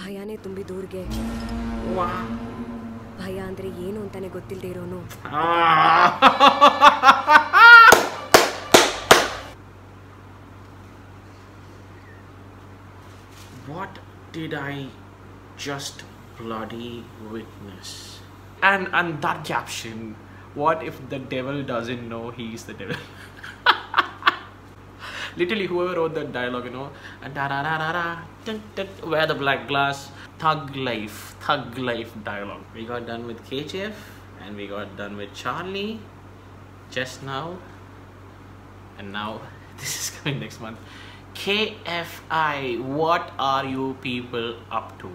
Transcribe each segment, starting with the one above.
ಭಯನೇ ತುಂಬಿ ದೂರ್ಗೆ ಭಯ ಅಂದ್ರೆ ಏನು ಅಂತಾನೆ ಗೊತ್ತಿಲ್ಲದೆ ಇರೋನು What did I just bloody witness? And that caption, what if the devil doesn't know he's the devil? Literally whoever wrote that dialogue, you know, wear the black glass, thug life dialogue. We got done with KGF and we got done with Charlie just now, and now this is coming next month. KFI, what are you people up to?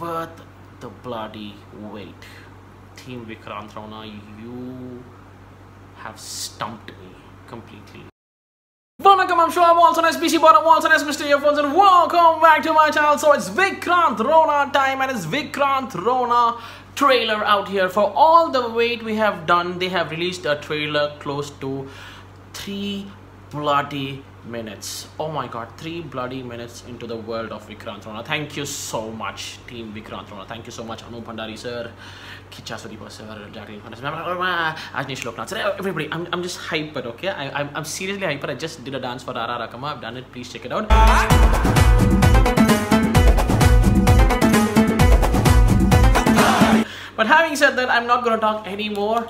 Worth the bloody wait. Team Vikrant Rona, you have stumped me completely. Welcome, I'm sure I'm also an SBC, but I'm also an Mr. Earphones, and welcome back to my channel. So it's Vikrant Rona time, and it's Vikrant Rona trailer out here. For all the wait we have done, they have released a trailer close to 3 bloody minutes. Oh my god, 3 bloody minutes into the world of Vikrant Rona. Thank you so much, Team Vikrant Rona. Thank you so much, Anup Bhandari sir, Kicha Suripa sir, Jacqueline Fernandez, Ajinesh Lognasar, everybody. I'm just hyper, okay? I'm seriously hyper. I just did a dance for Rara Rakama. I've done it. Please check it out. But having said that, I'm not gonna talk anymore.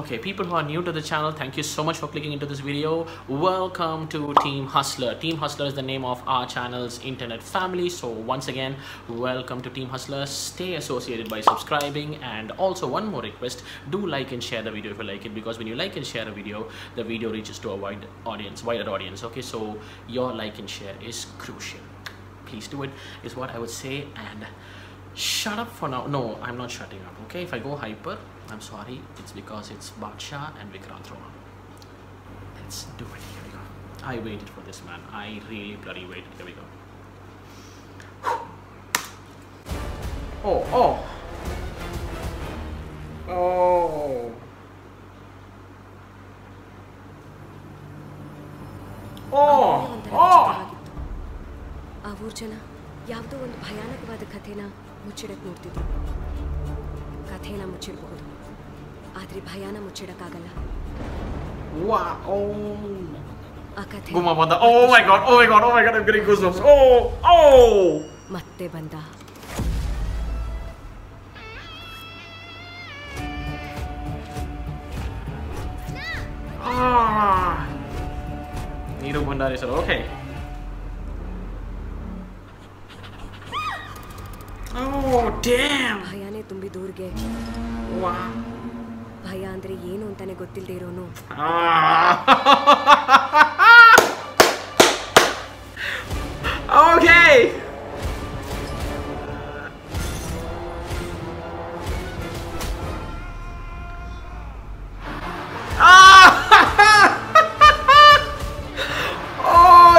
Okay, people who are new to the channel, thank you so much for clicking into this video. Welcome to Team Hustler. Team Hustler is the name of our channel's internet family. So once again, welcome to Team Hustler. Stay associated by subscribing, and also one more request, do like and share the video if you like it, because when you like and share a video, the video reaches to a wider audience. Okay, so your like and share is crucial. Please do it, is what I would say, and shut up for now. No, I'm not shutting up, okay? If I go hyper, I'm sorry. It's because it's Badsha and Vikrant Rona. Let's do it. Here we go. I waited for this, man. I really bloody waited. Here we go. Oh, oh. Oh. Oh. Oh. Avurjana, yavdo ond bhayanakavada kathena muchidake nortidru. Kathena muchidbodu. Adre bhayana muchidakagalla. Wow. Oh my god. Oh my god. Oh my god. Oh my god. I'm getting goosebumps. Oh. Oh. Matte banda. Ah. Niru Bhandari sir. Okay. Oh damn. Bhayane tum bhi dur gaye. Wow. ಭಯ ಅಂದ್ರೆ ಏನು ಅಂತಾನೆ ಗೊತ್ತಿಲ್ಲದೆ ಇರೋನು okay oh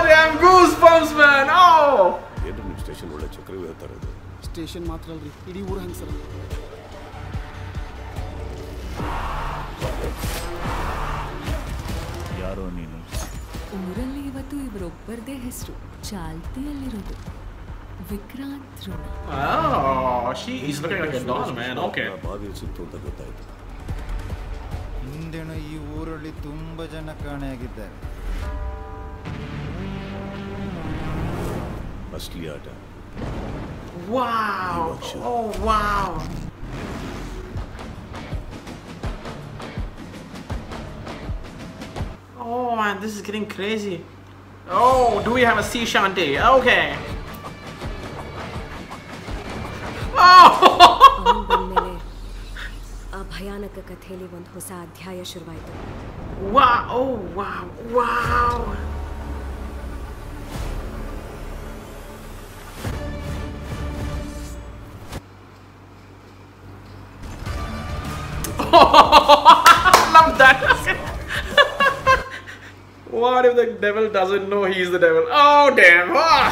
damn goosebumps man ಓ ಎದು ನಿಮ್ಮ station ಒಳ್ಳೆ ಚಕ್ರವೇ ಹೇಳ್ತಾರೆ ಅದು ಸ್ಟೇಷನ್ ಮಾತ್ರ ಅಲ್ರಿ ಇಡೀ ಊರು ಹಂಗೆ ಸರ್ ಯಾರೋ ನೀನು ಊರಲ್ಲಿ ಇವತ್ತು ಇವರೊಬ್ಬರದೇ ಹೆಸರು ಚಾಲ್ತಿಯಲ್ಲಿರೋದು ವಿಕ್ರಾಂತ್ ರೋಣ ಹಿಂದೆಣ ಈ ಊರಲ್ಲಿ ತುಂಬಾ ಜನ ಕಾಣೆಯಾಗಿದ್ದಾರೆ ಅಸ್ಲಿ ಆಟ Oh man, this is getting crazy. Oh, do we have a sea shanty? Okay. Oh! Wow, oh wow, wow. I love that. What if the devil doesn't know he's the devil? Oh damn! Ah!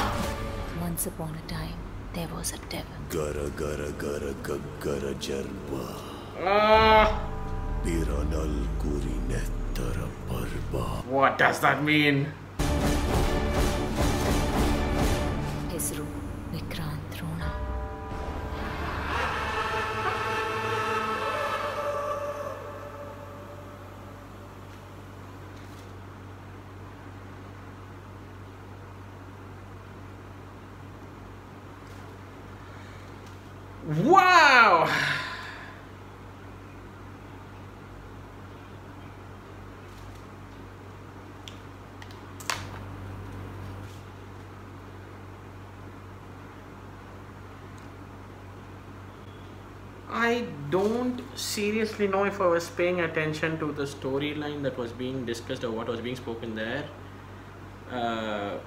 Once upon a time, there was a devil. Gara gara gara gara jarba. Ah! Piranal kuri nettara parba. What does that mean? His room. Vikrant Rona. Wow! I don't seriously know if I was paying attention to the storyline that was being discussed or what was being spoken there.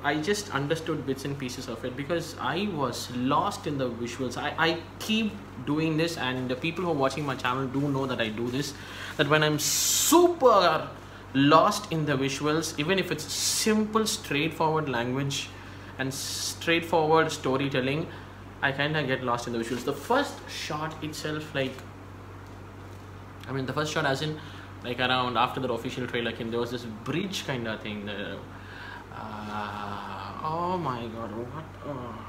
I just understood bits and pieces of it because I was lost in the visuals. I keep doing this, and the people who are watching my channel do know that I do this, that when I'm super lost in the visuals, even if it's simple straightforward language and straightforward storytelling, I kind of get lost in the visuals. The first shot itself, like, I mean the first shot as in like around after the official trailer came, there was this bridge kind of thing. Oh my god, what? Oh.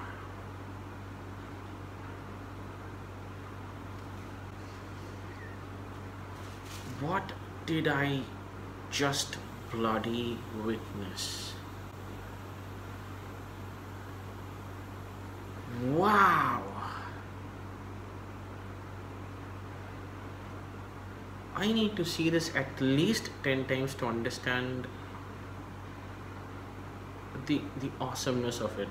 What did I just bloody witness? Wow! I need to see this at least 10 times to understand the awesomeness of it.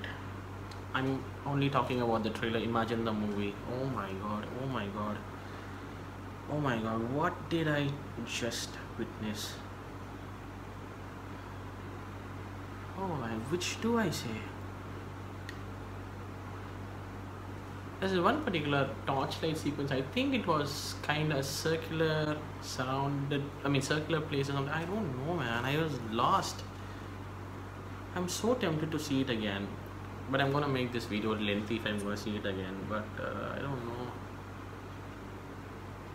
I'm only talking about the trailer. Imagine the movie. Oh my god, oh my god, oh my god, what did I just witness? Oh my, which do I say? There's one particular torchlight sequence, I think it was kind of circular surrounded, I mean circular place or something, I don't know man, I was lost. I'm so tempted to see it again, but I'm gonna make this video lengthy if I'm gonna see it again, but I don't know.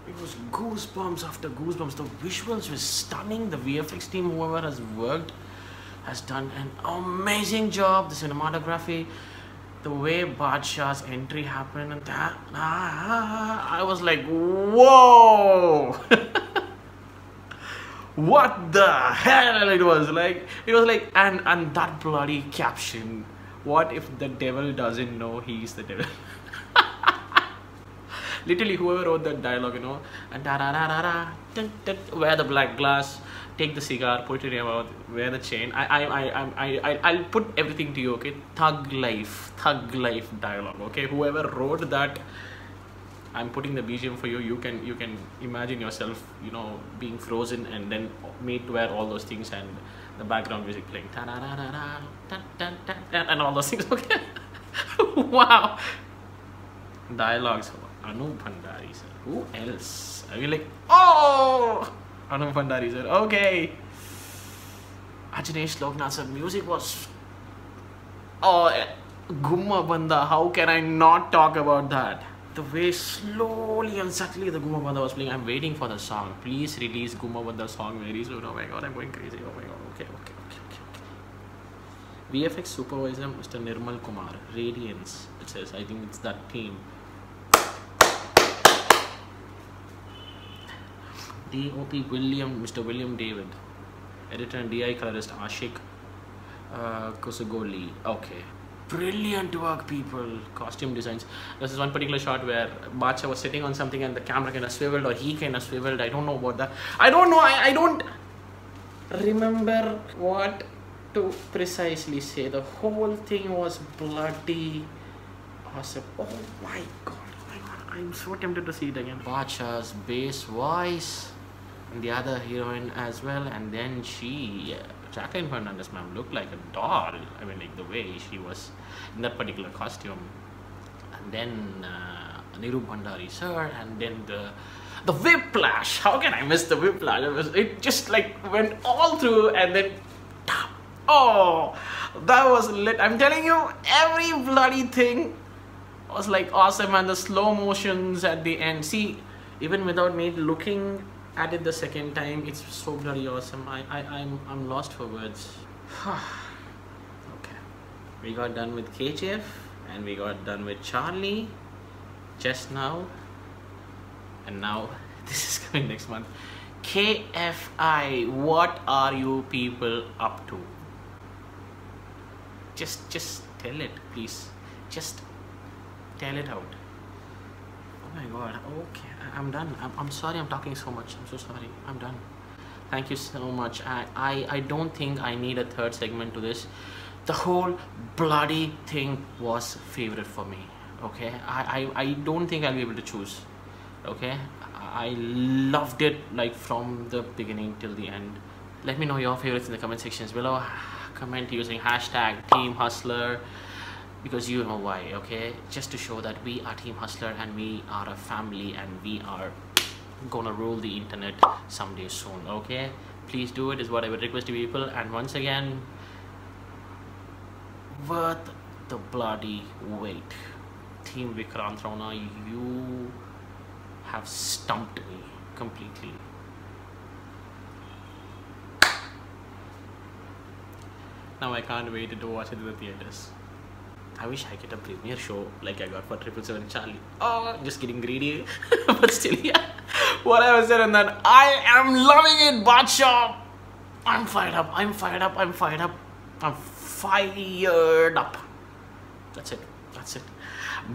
It was goosebumps after goosebumps, the visuals were stunning, the VFX team whoever has worked has done an amazing job, the cinematography. The way Badshah's entry happened and that, I was like, whoa! What the hell it was like? It was like, and that bloody caption, what if the devil doesn't know he's the devil? Literally whoever wrote that dialogue, you know, and wear the black glass, take the cigar, put it in your mouth, wear the chain. I'll put everything to you, okay? Thug life dialogue, okay? Whoever wrote that, I'm putting the BGM for you. You can imagine yourself, you know, being frozen and then made to wear all those things and the background music playing, and all those things, okay? Wow. Dialogues. Anup Bhandari sir. Who else? I mean, like, oh, Anup Bhandari sir. Okay. Ajinesh Lognasar music was, oh, Gumma Banda. How can I not talk about that? The way slowly and subtly the Gumma Banda was playing. I'm waiting for the song. Please release Gumma Banda song very soon. Oh my god, I'm going crazy. Oh my god. Okay. VFX supervisor Mr. Nirmal Kumar Radiance. It says. I think it's that team. DOP Mr. William David, editor and DI colorist Ashik Kosagoli. Okay, brilliant work, people. Costume designs. This is one particular shot where Badshah was sitting on something and the camera kind of swiveled, or he kind of swiveled. I don't know about that. I don't know. I don't remember what to precisely say. The whole thing was bloody awesome. Oh my god. I'm so tempted to see it again. Badshah's bass voice and the other heroine as well, and then she, Jacqueline Fernandez ma'am, looked like a doll. I mean, like the way she was in that particular costume, and then Niru Bhandari sir, and then the whiplash. How can I miss the whiplash? It just like went all through, and then oh, that was lit. I'm telling you, every bloody thing was like awesome, and the slow motions at the end. See, even without me looking at it the second time, it's so bloody awesome. I'm lost for words. Okay, we got done with KGF and we got done with Charlie just now, and now this is coming next month. KFI, what are you people up to? Just tell it, please. Just tell it out. Oh my god. Okay, I'm done. I'm sorry I'm talking so much. I'm so sorry. I'm done. Thank you so much. I don't think I need a third segment to this. The whole bloody thing was favorite for me. Okay, I don't think I'll be able to choose. Okay, I loved it, like, from the beginning till the end. Let me know your favorites in the comment sections below. Comment using hashtag Team Hustler, because you know why. Okay, just to show that we are Team Hustler and we are a family and we are gonna rule the internet someday soon. Okay, please do it, is what I would request to people. And once again, worth the bloody wait. Team Vikrant Rona, you have stumped me completely. Now I can't wait to watch it in the theaters. I wish I get a premiere show like I got for 777 Charlie. Oh, just getting greedy. But still, yeah. Whatever said and done, I am loving it, Badsha. I'm fired up. I'm fired up. I'm fired up. I'm fired up. That's it. That's it.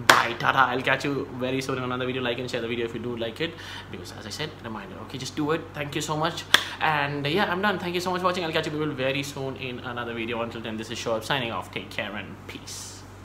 Bye. Tata. I'll catch you very soon in another video. Like and share the video if you do like it. Because as I said, reminder. Okay, just do it. Thank you so much. And yeah, I'm done. Thank you so much for watching. I'll catch you people very soon in another video. Until then, this is Shoaib signing off. Take care and peace.